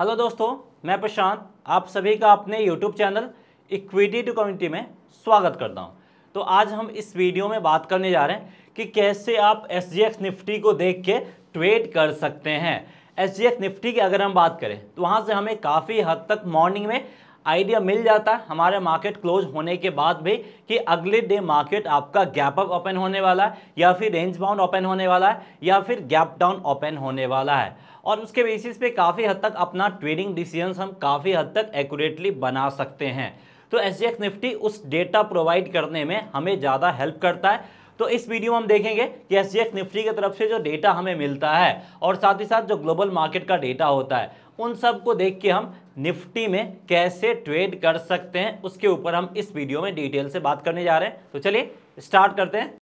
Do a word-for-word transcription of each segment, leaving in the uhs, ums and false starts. Hello दोस्तों, मैं प्रशांत, आप सभी का अपने YouTube channel equity to community में स्वागत करता हूं। तो आज हम इस वीडियो में बात करने जा रहे हैं कि कैसे आप एस जी एक्स निफ्टी को देख के ट्रेड कर सकते हैं। एस जी एक्स निफ्टी की अगर हम बात करें तो वहां से हमें काफ़ी हद तक मॉर्निंग में आइडिया मिल जाता है, हमारे मार्केट क्लोज होने के बाद भी, कि अगले डे मार्केट आपका गैप अप ओपन होने वाला है या फिर रेंज बाउंड ओपन होने वाला है या फिर गैप डाउन ओपन होने वाला है। और उसके बेसिस पे काफ़ी हद तक अपना ट्रेडिंग डिसीजंस हम काफ़ी हद तक एक्यूरेटली बना सकते हैं। तो एस जी एक्स निफ्टी उस डेटा प्रोवाइड करने में हमें ज़्यादा हेल्प करता है। तो इस वीडियो में हम देखेंगे कि एस जी एक्स निफ्टी की तरफ से जो डेटा हमें मिलता है और साथ ही साथ जो ग्लोबल मार्केट का डेटा होता है, उन सब को देख के हम निफ्टी में कैसे ट्रेड कर सकते हैं, उसके ऊपर हम इस वीडियो में डिटेल से बात करने जा रहे हैं। तो चलिए स्टार्ट करते हैं।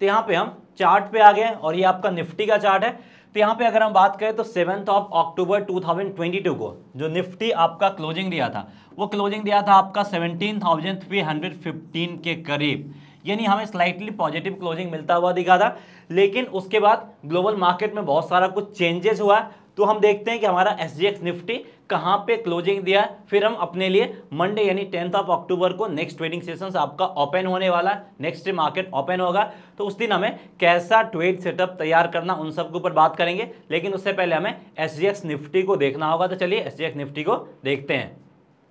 तो यहाँ पे हम चार्ट पे आ गए और ये आपका निफ्टी का चार्ट है। तो यहाँ पे अगर हम बात करें तो सेवन्थ ऑफ अक्टूबर दो हज़ार बाईस को जो निफ्टी आपका क्लोजिंग दिया था, वो क्लोजिंग दिया था आपका सत्रह हज़ार तीन सौ पंद्रह के करीब, यानी हमें स्लाइटली पॉजिटिव क्लोजिंग मिलता हुआ दिखा था। लेकिन उसके बाद ग्लोबल मार्केट में बहुत सारा कुछ चेंजेस हुआ है। तो हम देखते हैं कि हमारा एस जी एक्स निफ्टी कहाँ पे क्लोजिंग दिया, फिर हम अपने लिए मंडे यानी टेंथ ऑफ अक्टूबर को नेक्स्ट ट्रेडिंग सेशंस आपका ओपन होने वाला है, नेक्स्ट डे मार्केट ओपन होगा, तो उस दिन हमें कैसा ट्रेड सेटअप तैयार करना, उन सब के ऊपर बात करेंगे। लेकिन उससे पहले हमें एस जी एक्स निफ्टी को देखना होगा। तो चलिए एस जी एक्स निफ्टी को देखते हैं।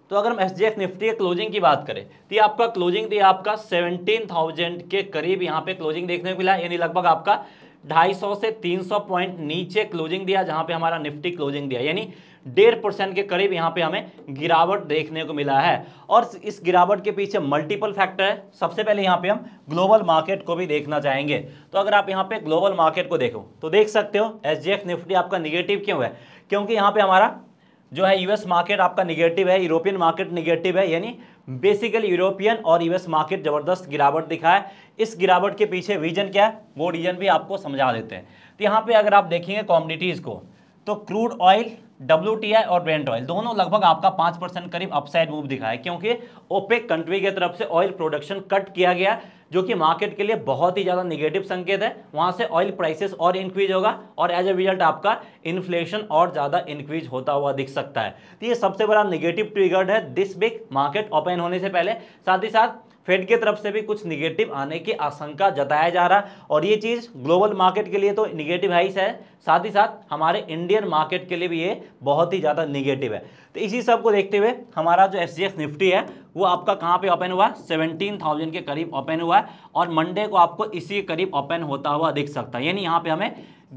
तो अगर हम एस जी एक्स निफ्टी के क्लोजिंग की बात करें तो ये आपका क्लोजिंग दिया आपका सेवनटीन थाउजेंड के करीब, यहाँ पे क्लोजिंग देखने को मिला, यानी लगभग आपका ढाई सौ से तीन सौ पॉइंट नीचे क्लोजिंग दिया, जहाँ पे हमारा निफ्टी क्लोजिंग दिया, यानी डेढ़ परसेंट के करीब यहाँ पे हमें गिरावट देखने को मिला है। और इस गिरावट के पीछे मल्टीपल फैक्टर है। सबसे पहले यहाँ पे हम ग्लोबल मार्केट को भी देखना चाहेंगे। तो अगर आप यहाँ पे ग्लोबल मार्केट को देखो तो देख सकते हो एस जी एक्स निफ्टी आपका निगेटिव क्यों है, क्योंकि यहाँ पे हमारा जो है यूएस मार्केट आपका निगेटिव है, यूरोपियन मार्केट निगेटिव है, यानी बेसिकली यूरोपियन और यूएस मार्केट ज़बरदस्त गिरावट दिखा है। इस गिरावट के पीछे रीजन क्या है, वो रीजन भी आपको समझा देते हैं। तो यहाँ पे अगर आप देखेंगे कॉमोडिटीज़ को, तो crude oil, W T I और ब्रेंट ऑयल दोनों लगभग आपका पाँच परसेंट करीब अपसाइड मूव दिखा है, क्योंकि ओपेक कंट्री की तरफ से ऑयल प्रोडक्शन कट किया गया, जो कि मार्केट के लिए बहुत ही ज़्यादा निगेटिव संकेत है। वहाँ से ऑयल प्राइसेस और इंक्रीज होगा और एज ए रिजल्ट आपका इन्फ्लेशन और ज़्यादा इंक्रीज होता हुआ दिख सकता है। तो ये सबसे बड़ा निगेटिव ट्रिगर है दिस वीक मार्केट ओपन होने से पहले। साथ ही साथ फेड की तरफ से भी कुछ निगेटिव आने की आशंका जताया जा रहा है, और ये चीज़ ग्लोबल मार्केट के लिए तो निगेटिव हाइस है, साथ ही साथ हमारे इंडियन मार्केट के लिए भी ये बहुत ही ज़्यादा निगेटिव है। तो इसी सब को देखते हुए हमारा जो एस जी एक्स निफ्टी है वो आपका कहाँ पे ओपन हुआ, सत्रह हज़ार के करीब ओपन हुआ है, और मंडे को आपको इसी के करीब ओपन होता हुआ दिख सकता है, यानी यहाँ पे हमें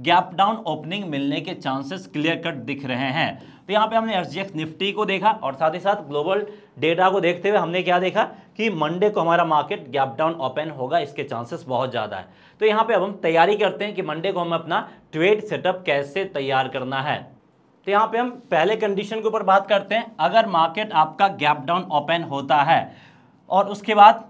गैप डाउन ओपनिंग मिलने के चांसेस क्लियर कट दिख रहे हैं। तो यहाँ पे हमने एस जी एक्स निफ्टी को देखा और साथ ही साथ ग्लोबल डेटा को देखते हुए हमने क्या देखा कि मंडे को हमारा मार्केट गैप डाउन ओपन होगा, इसके चांसेस बहुत ज़्यादा है। तो यहाँ पे अब हम तैयारी करते हैं कि मंडे को हम अपना ट्रेड सेटअप कैसे तैयार करना है। तो यहाँ पे हम पहले कंडीशन के ऊपर बात करते हैं। अगर मार्केट आपका गैप डाउन ओपन होता है और उसके बाद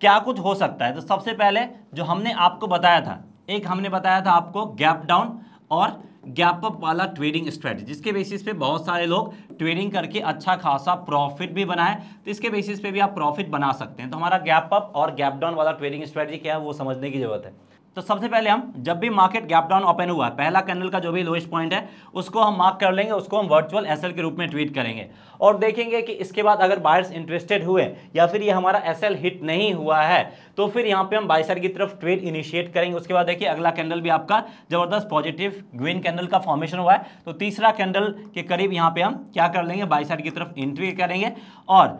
क्या कुछ हो सकता है, तो सबसे पहले जो हमने आपको बताया था, एक हमने बताया था आपको गैप डाउन और गैप अप वाला ट्रेडिंग स्ट्रेटजी, जिसके बेसिस पे बहुत सारे लोग ट्रेडिंग करके अच्छा खासा प्रॉफिट भी बनाए। तो इसके बेसिस पे भी आप प्रॉफिट बना सकते हैं। तो हमारा गैप अप और गैप डाउन वाला ट्रेडिंग स्ट्रेटजी क्या है, वो समझने की जरूरत है। तो सबसे पहले हम जब भी मार्केट गैप डाउन ओपन हुआ, पहला कैंडल का जो भी लोएस्ट पॉइंट है उसको हम मार्क कर लेंगे, उसको हम वर्चुअल एसएल के रूप में ट्वीट करेंगे और देखेंगे कि इसके बाद अगर बायर्स इंटरेस्टेड हुए या फिर ये हमारा एसएल हिट नहीं हुआ है, तो फिर यहाँ पे हम बाय साइड की तरफ ट्रेड इनिशिएट करेंगे। उसके बाद देखिए अगला कैंडल भी आपका ज़बरदस्त पॉजिटिव ग्रीन कैंडल का फॉर्मेशन हुआ है, तो तीसरा कैंडल के करीब यहाँ पर हम क्या कर लेंगे, बाय साइड की तरफ एंट्री करेंगे और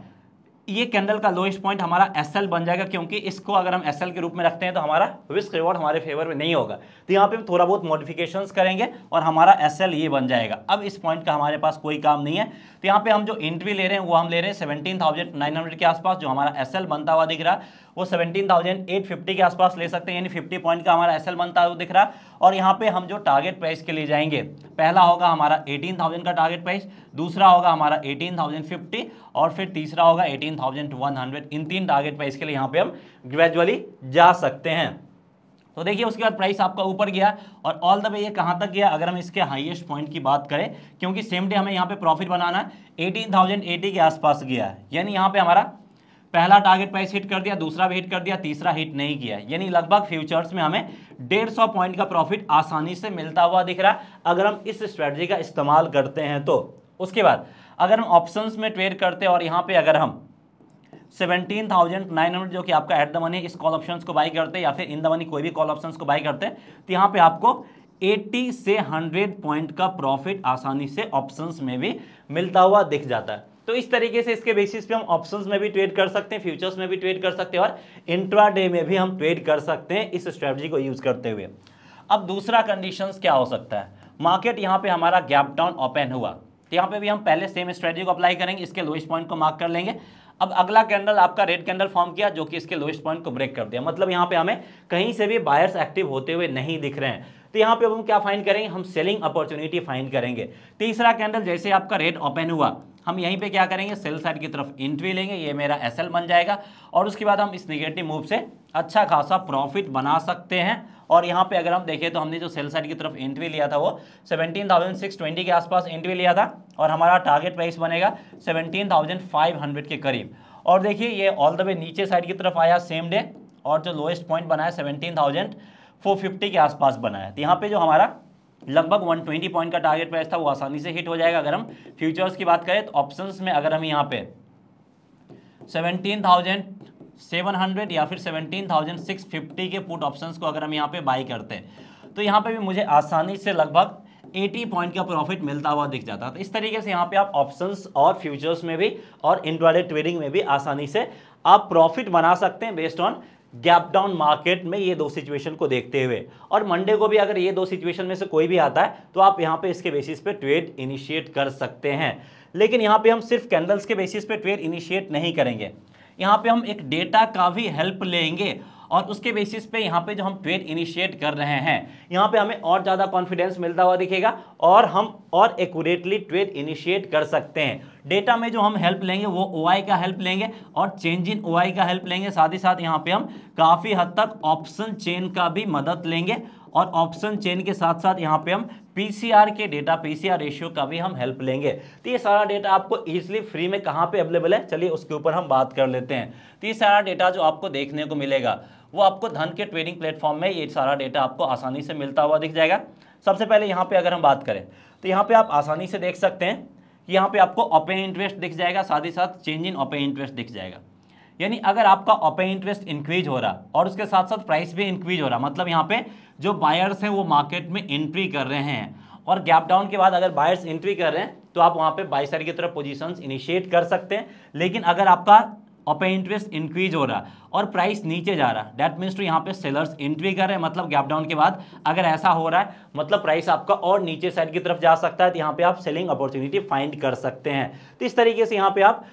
ये कैंडल का लोएस्ट पॉइंट हमारा एसएल बन जाएगा, क्योंकि इसको अगर हम एसएल के रूप में रखते हैं तो हमारा रिस्क रिवॉर्ड हमारे फेवर में नहीं होगा। तो यहाँ पे हम थोड़ा बहुत मॉडिफिकेशंस करेंगे और हमारा एसएल ये बन जाएगा। अब इस पॉइंट का हमारे पास कोई काम नहीं है। तो यहाँ पे हम जो एंट्री ले रहे हैं वो हम ले रहे हैं सेवनटीन थाउजेंड नाइन हंड्रेड के आसपास, जो हमारा एसएल बनता हुआ दिख रहा वो सेवनटीन थाउजेंड एट फिफ्टी के आसपास ले सकते हैं, यानी फिफ्टी पॉइंट का हमारा एसएल बनता हुआ दिख रहा। और यहाँ पे हम जो टारगेट प्राइस के लिए जाएंगे, पहला होगा हमारा एटीन थाउजेंड का टारगेट प्राइस, दूसरा होगा हमारा एटीन थाउजेंड फिफ्टी और फिर तीसरा होगा एटीन थाउजेंड वन हंड्रेड। इन तीन टारगेट प्राइस के लिए यहाँ पे हम ग्रेजुअली जा सकते हैं। तो देखिए उसके बाद प्राइस आपका ऊपर गया और ऑल द वे ये कहाँ तक गया, अगर हम इसके हाईएस्ट पॉइंट की बात करें, क्योंकि सेम डे हमें यहाँ पे प्रॉफिट बनाना है, अठारह हज़ार अस्सी के आसपास गया है। यानी यहाँ पे हमारा पहला टारगेट प्राइस हिट कर दिया, दूसरा भी हिट कर दिया, तीसरा हिट नहीं किया, यानी लगभग फ्यूचर्स में हमें डेढ़ सौ पॉइंट का प्रॉफिट आसानी से मिलता हुआ दिख रहा है अगर हम इस स्ट्रेटजी का इस्तेमाल करते हैं तो। उसके बाद अगर हम ऑप्शंस में ट्रेड करते हैं और यहाँ पे अगर हम सत्रह हज़ार नौ सौ जो कि आपका एट द मनी इस कॉल ऑप्शंस को बाई करते हैं या फिर इन द मनी कोई भी कॉल ऑप्शंस को बाई करते हैं, तो यहाँ पे आपको अस्सी से सौ पॉइंट का प्रॉफिट आसानी से ऑप्शंस में भी मिलता हुआ दिख जाता है। तो इस तरीके से इसके बेसिस पे हम ऑप्शंस में भी ट्रेड कर सकते हैं, फ्यूचर्स में भी ट्रेड कर सकते हैं और इंट्राडे में भी हम ट्रेड कर सकते हैं इस स्ट्रेटजी को यूज़ करते हुए। अब दूसरा कंडीशंस क्या हो सकता है, मार्केट यहाँ पे हमारा गैप डाउन ओपन हुआ, तो यहाँ पे भी हम पहले सेम स्ट्रेटजी को अप्लाई करेंगे, इसके लोएस्ट पॉइंट को मार्क कर लेंगे। अब अगला कैंडल आपका रेड कैंडल फॉर्म किया जो कि इसके लोएस्ट पॉइंट को ब्रेक कर दिया, मतलब यहाँ पे हमें कहीं से भी बायर्स एक्टिव होते हुए नहीं दिख रहे हैं, तो यहाँ पे अब हम क्या फाइंड करेंगे, हम सेलिंग अपॉर्चुनिटी फाइंड करेंगे। तीसरा कैंडल जैसे आपका रेड ओपन हुआ, हम यहीं पे क्या करेंगे, सेल साइड की तरफ एंट्री लेंगे, ये मेरा एसएल बन जाएगा और उसके बाद हम इस नेगेटिव मूव से अच्छा खासा प्रॉफिट बना सकते हैं। और यहाँ पे अगर हम देखें तो हमने जो सेल साइड की तरफ एंट्री लिया था वो सत्रह हज़ार छह सौ बीस के आसपास एंट्री लिया था और हमारा टारगेट प्राइस बनेगा सत्रह हज़ार पाँच सौ के करीब। और देखिए ये ऑल द वे नीचे साइड की तरफ आया सेम डे और जो लोएस्ट पॉइंट बनाया सत्रह हज़ार चार सौ पचास के आसपास बनाया, तो यहाँ पर जो हमारा लगभग एक सौ बीस पॉइंट का टारगेट प्राइस था वो आसानी से हिट हो जाएगा। अगर हम फ्यूचर्स की बात करें तो ऑप्शंस में अगर हम यहाँ पे सत्रह हज़ार सात सौ या फिर सत्रह हज़ार छह सौ पचास के पुट ऑप्शंस को अगर हम यहाँ पे बाई करते हैं तो यहाँ पे भी मुझे आसानी से लगभग अस्सी पॉइंट का प्रॉफिट मिलता हुआ दिख जाता है। तो इस तरीके से यहाँ पे आप ऑप्शंस और फ्यूचर्स में भी और इंट्राडे ट्रेडिंग में भी आसानी से आप प्रॉफिट बना सकते हैं based on gap down market में ये दो सिचुएशन को देखते हुए। और मंडे को भी अगर ये दो सिचुएशन में से कोई भी आता है तो आप यहाँ पे इसके बेसिस पे ट्रेड इनिशिएट कर सकते हैं, लेकिन यहाँ पे हम सिर्फ कैंडल्स के बेसिस पे ट्रेड इनिशिएट नहीं करेंगे, यहाँ पे हम एक डेटा का भी हेल्प लेंगे और उसके बेसिस पे यहाँ पे जो हम ट्रेड इनिशिएट कर रहे हैं यहाँ पे हमें और ज़्यादा कॉन्फिडेंस मिलता हुआ दिखेगा और हम और एक्यूरेटली ट्रेड इनिशिएट कर सकते हैं। डेटा में जो हम हेल्प लेंगे वो ओआई का हेल्प लेंगे और चेंज इन ओआई का हेल्प लेंगे, साथ ही साथ यहाँ पे हम काफ़ी हद तक ऑप्शन चेन का भी मदद लेंगे और ऑप्शन चेन के साथ साथ यहाँ पे हम पीसीआर के डेटा पीसीआर रेशियो का भी हम हेल्प लेंगे। तो ये सारा डेटा आपको ईजिली फ्री में कहाँ पे अवेलेबल है, चलिए उसके ऊपर हम बात कर लेते हैं। तो ये सारा डेटा जो आपको देखने को मिलेगा वो आपको धन के ट्रेडिंग प्लेटफॉर्म में ये सारा डेटा आपको आसानी से मिलता हुआ दिख जाएगा। सबसे पहले यहाँ पर अगर हम बात करें तो यहाँ पर आप आसानी से देख सकते हैं, यहाँ पर आपको ओपन इंटरेस्ट दिख जाएगा, साथ ही साथ चेंज इन ओपन इंटरेस्ट दिख जाएगा। यानी अगर आपका ओपन इंटरेस्ट इंक्रीज हो रहा और उसके साथ साथ प्राइस भी इंक्रीज हो रहा, मतलब यहाँ पे जो बायर्स हैं वो मार्केट में एंट्री कर रहे हैं और गैप डाउन के बाद अगर बायर्स एंट्री कर रहे हैं तो आप वहाँ पे बाय साइड की तरफ पोजीशंस इनिशिएट कर सकते हैं। लेकिन अगर आपका ओपन इंटरेस्ट इंक्रीज हो रहा और प्राइस नीचे जा रहा, डैट मीन्स टू यहाँ पे सेलर्स एंट्री कर रहे हैं, मतलब गैप डाउन के बाद अगर ऐसा हो रहा है मतलब प्राइस आपका और नीचे साइड की तरफ जा सकता है, तो यहाँ पे आप सेलिंग अपॉर्चुनिटी फाइंड कर सकते हैं। तो इस तरीके से यहाँ पे आप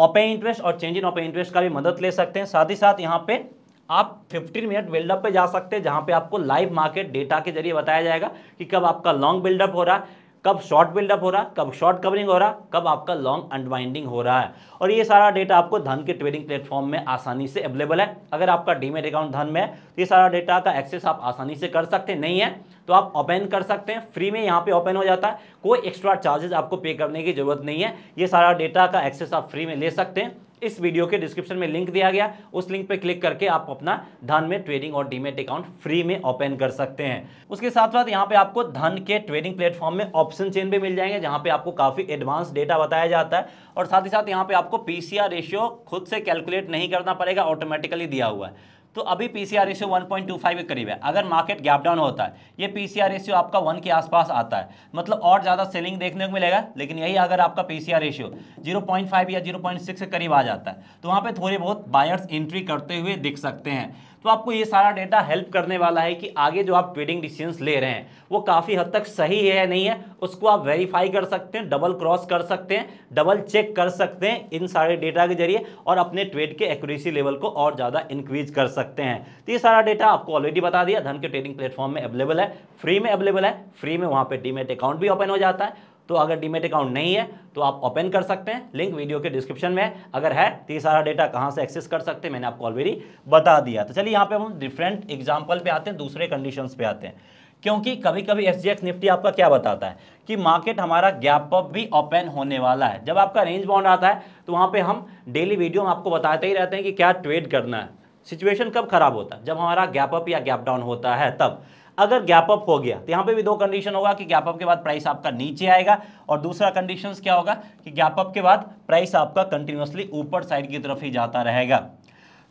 ओपन इंटरेस्ट और चेंज इन ओपन इंटरेस्ट का भी मदद ले सकते हैं। साथ ही साथ यहाँ पे आप पंद्रह मिनट बिल्डअप पे जा सकते हैं, जहाँ पे आपको लाइव मार्केट डेटा के जरिए बताया जाएगा कि कब आपका लॉन्ग बिल्डअप हो रहा है, कब शॉर्ट बिल्डअप हो रहा है, कब शॉर्ट कवरिंग हो रहा है, कब आपका लॉन्ग अनवाइंडिंग हो रहा है। और ये सारा डेटा आपको धन के ट्रेडिंग प्लेटफॉर्म में आसानी से अवेलेबल है। अगर आपका डीमेट अकाउंट धन में है तो ये सारा डेटा का एक्सेस आप आसानी से कर सकते हैं, नहीं है तो आप ओपन कर सकते हैं, फ्री में यहाँ पे ओपन हो जाता है, कोई एक्स्ट्रा चार्जेस आपको पे करने की जरूरत नहीं है। ये सारा डेटा का एक्सेस आप फ्री में ले सकते हैं। इस वीडियो के डिस्क्रिप्शन में लिंक दिया गया, उस लिंक पे क्लिक करके आप अपना धन में ट्रेडिंग और डीमेट अकाउंट फ्री में ओपन कर सकते हैं। उसके साथ साथ यहाँ पे आपको धन के ट्रेडिंग प्लेटफॉर्म में ऑप्शन चेन भी मिल जाएंगे, जहाँ पे आपको काफ़ी एडवांस डेटा बताया जाता है और साथ ही साथ यहाँ पे आपको पीसीआर रेशियो खुद से कैलकुलेट नहीं करना पड़ेगा, ऑटोमेटिकली दिया हुआ है। तो अभी PCR ratio one point two five के करीब है, अगर मार्केट गैप डाउन होता है ये पीसीआर रेशियो आपका वन के आसपास आता है, मतलब और ज़्यादा सेलिंग देखने को मिलेगा। लेकिन यही अगर आपका PCR ratio zero point five या ज़ीरो पॉइंट सिक्स के करीब आ जाता है तो वहाँ पे थोड़े बहुत बायर्स एंट्री करते हुए दिख सकते हैं। तो आपको ये सारा डेटा हेल्प करने वाला है कि आगे जो आप ट्रेडिंग डिसीजंस ले रहे हैं वो काफ़ी हद तक सही है या नहीं है, उसको आप वेरीफाई कर सकते हैं, डबल क्रॉस कर सकते हैं, डबल चेक कर सकते हैं इन सारे डेटा के जरिए और अपने ट्रेड के एक्यूरेसी लेवल को और ज़्यादा इंक्रीज कर सकते हैं। तो ये सारा डेटा आपको ऑलरेडी बता दिया, धन के ट्रेडिंग प्लेटफॉर्म में अवेलेबल है, फ्री में अवेलेबल है, फ्री में वहाँ पर डीमेट अकाउंट भी ओपन हो जाता है। तो अगर डीमेट अकाउंट नहीं है तो आप ओपन कर सकते हैं, लिंक वीडियो के डिस्क्रिप्शन में है। अगर है तो ये सारा डेटा कहाँ से एक्सेस कर सकते हैं मैंने आपको ऑलरेडी बता दिया। तो चलिए यहाँ पे हम डिफरेंट एग्जाम्पल पे आते हैं, दूसरे कंडीशंस पे आते हैं, क्योंकि कभी कभी एसजीएक्स निफ्टी आपका क्या बताता है कि मार्केट हमारा गैप अप भी ओपन होने वाला है। जब आपका रेंज बाउंड आता है तो वहाँ पर हम डेली वीडियो में आपको बताते ही रहते हैं कि क्या ट्रेड करना है। सिचुएशन कब खराब होता है, जब हमारा गैप अप या गैप डाउन होता है तब। अगर गैप अप हो गया तो यहाँ पे भी दो कंडीशन होगा कि गैप अप के बाद प्राइस आपका नीचे आएगा, और दूसरा कंडीशंस क्या होगा कि गैप अप के बाद प्राइस आपका कंटिन्यूअसली ऊपर साइड की तरफ ही जाता रहेगा।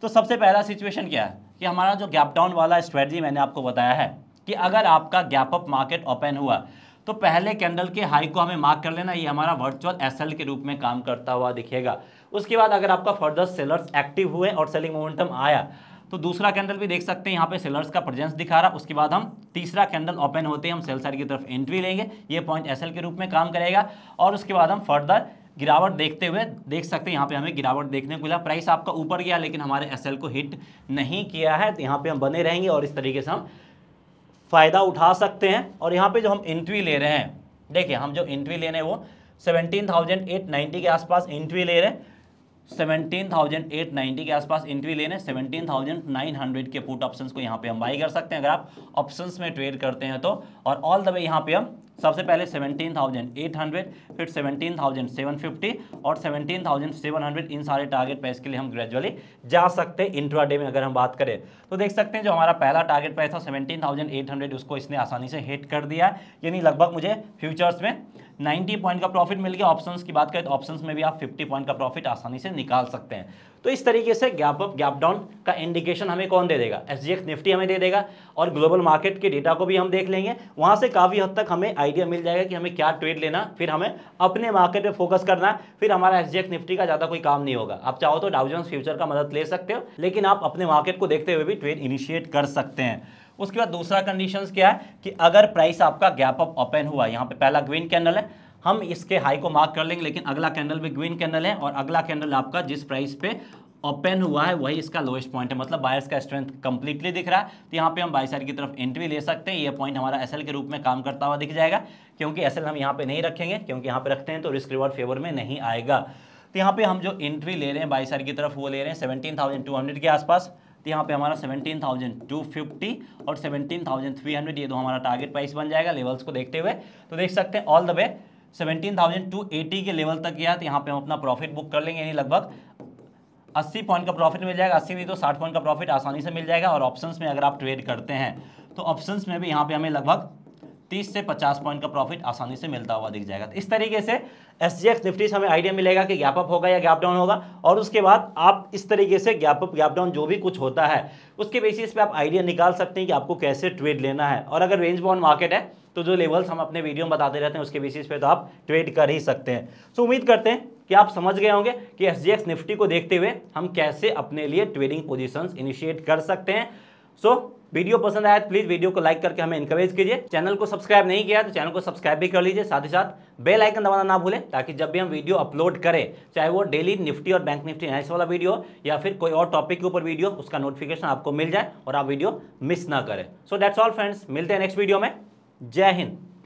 तो सबसे पहला सिचुएशन क्या है कि हमारा जो गैप डाउन वाला स्ट्रेटजी मैंने आपको बताया है कि अगर आपका गैप अप मार्केट ओपन हुआ तो पहले कैंडल के हाई को हमें मार्क कर लेना, ये हमारा वर्चुअल एसएल के रूप में काम करता हुआ दिखेगा। उसके बाद अगर आपका फर्दर सेलर्स एक्टिव हुए और सेलिंग मोमेंटम आया तो दूसरा कैंडल भी देख सकते हैं, यहाँ पे सेलर्स का प्रेजेंस दिखा रहा। उसके बाद हम तीसरा कैंडल ओपन होते हैं हम सेल साइड की तरफ एंट्री लेंगे, ये पॉइंट एसएल के रूप में काम करेगा। और उसके बाद हम फर्दर गिरावट देखते हुए देख सकते हैं, यहाँ पे हमें गिरावट देखने को मिला, प्राइस आपका ऊपर गया लेकिन हमारे एसएल को हिट नहीं किया है, तो यहाँ पर हम बने रहेंगे और इस तरीके से हम फ़ायदा उठा सकते हैं। और यहाँ पर जो हम एंट्री ले रहे हैं, देखिए हम जो एंट्री ले रहे हैं वो सेवनटीन थाउजेंड एट नाइन्टी के आसपास एंट्री ले रहे हैं, सत्रह हज़ार आठ सौ नब्बे के आसपास एंट्री लेने, सत्रह हज़ार नौ सौ के पुट ऑप्शंस को यहाँ पे हम बाई कर सकते हैं अगर आप ऑप्शंस में ट्रेड करते हैं तो। और ऑल द वे यहाँ पे हम सबसे पहले सत्रह हज़ार आठ सौ, फिर सत्रह हज़ार सात सौ पचास और सत्रह हज़ार सात सौ इन सारे टारगेट प्राइस के लिए हम ग्रेजुअली जा सकते हैं। इंट्राडे में अगर हम बात करें तो देख सकते हैं जो हमारा पहला टारगेट प्राइस था सत्रह हज़ार आठ सौ उसको इसने आसानी से हिट कर दिया, यानी लगभग मुझे फ्यूचर्स में नब्बे पॉइंट का प्रॉफिट मिल गया। ऑप्शंस की बात करें तो ऑप्शंस में भी आप पचास पॉइंट का प्रॉफिट आसानी से निकाल सकते हैं। तो इस तरीके से गैप अप गैप डाउन का इंडिकेशन हमें कौन दे देगा, एसजीएक्स निफ्टी हमें दे देगा, और ग्लोबल मार्केट के डेटा को भी हम देख लेंगे, वहां से काफ़ी हद तक हमें आइडिया मिल जाएगा कि हमें क्या ट्रेड लेना, फिर हमें अपने मार्केट पर फोकस करना है, फिर हमारा एसजीएक्स निफ्टी का ज़्यादा कोई काम नहीं होगा। आप चाहो तो डाउ जोन्स फ्यूचर का मदद ले सकते हो, लेकिन आप अपने मार्केट को देखते हुए भी ट्रेड इनिशिएट कर सकते हैं। उसके बाद दूसरा कंडीशंस क्या है कि अगर प्राइस आपका गैप अप ओपन हुआ, यहाँ पे पहला ग्रीन कैंडल है, हम इसके हाई को मार्क कर लेंगे, लेकिन अगला कैंडल भी ग्रीन कैंडल है और अगला कैंडल आपका जिस प्राइस पे ओपन हुआ है वही इसका लोएस्ट पॉइंट है, मतलब बायर्स का स्ट्रेंथ कंप्लीटली दिख रहा है, तो यहाँ पे हम बाई साइड की तरफ एंट्री ले सकते हैं। ये पॉइंट हमारा एसएल के रूप में काम करता हुआ दिख जाएगा, क्योंकि एसएल हम यहाँ पे नहीं रखेंगे, क्योंकि यहाँ पे रखते हैं तो रिस्क रिवॉर्ड फेवर में नहीं आएगा। तो यहाँ पे हम जो एंट्री ले रहे हैं बाई साइड की तरफ वो ले रहे हैं सेवनटीन थाउजेंड टू हंड्रेड के आसपास, तो यहाँ पे हमारा सत्रह हज़ार दो सौ पचास और सत्रह हज़ार तीन सौ ये दो हमारा टारगेट प्राइस बन जाएगा। लेवल्स को देखते हुए तो देख सकते हैं ऑल द वे सत्रह हज़ार दो सौ अस्सी के लेवल तक गया, तो यहाँ पे हम अपना प्रॉफिट बुक कर लेंगे, यानी लगभग अस्सी पॉइंट का प्रॉफिट मिल जाएगा, अस्सी नहीं तो साठ पॉइंट का प्रॉफिट आसानी से मिल जाएगा। और ऑप्शंस में अगर आप ट्रेड करते हैं तो ऑप्शंस में भी यहाँ पे हमें लगभग तीस से पचास पॉइंट का प्रॉफिट आसानी से मिलता हुआ दिख जाएगा। तो इस तरीके से एसजीएक्स निफ्टी से हमें आइडिया मिलेगा कि गैप अप होगा या गैप डाउन होगा, और उसके बाद आप इस तरीके से गैप अप गैप डाउन जो भी कुछ होता है उसके बेसिस पे आप आइडिया निकाल सकते हैं कि आपको कैसे ट्रेड लेना है। और अगर रेंज बाउंड मार्केट है तो जो लेवल्स हम अपने वीडियो में बताते रहते हैं उसके बेसिस पे तो आप ट्रेड कर ही सकते हैं। सो उम्मीद करते हैं कि आप समझ गए होंगे कि एसजीएक्स निफ्टी को देखते हुए हम कैसे अपने लिए ट्रेडिंग पोजिशंस इनिशिएट कर सकते हैं। सो वीडियो पसंद आया तो प्लीज़ वीडियो को लाइक करके हमें इनकरेज कीजिए। चैनल को सब्सक्राइब नहीं किया तो चैनल को सब्सक्राइब भी कर लीजिए, साथ ही साथ बेल आइकन दबाना ना भूलें, ताकि जब भी हम वीडियो अपलोड करें, चाहे वो डेली निफ्टी और बैंक निफ्टी एनालिसिस वाला वीडियो या फिर कोई और टॉपिक के ऊपर वीडियो, उसका नोटिफिकेशन आपको मिल जाए और आप वीडियो मिस ना करें। सो दैट्स ऑल फ्रेंड्स, मिलते हैं नेक्स्ट वीडियो में। जय हिंद।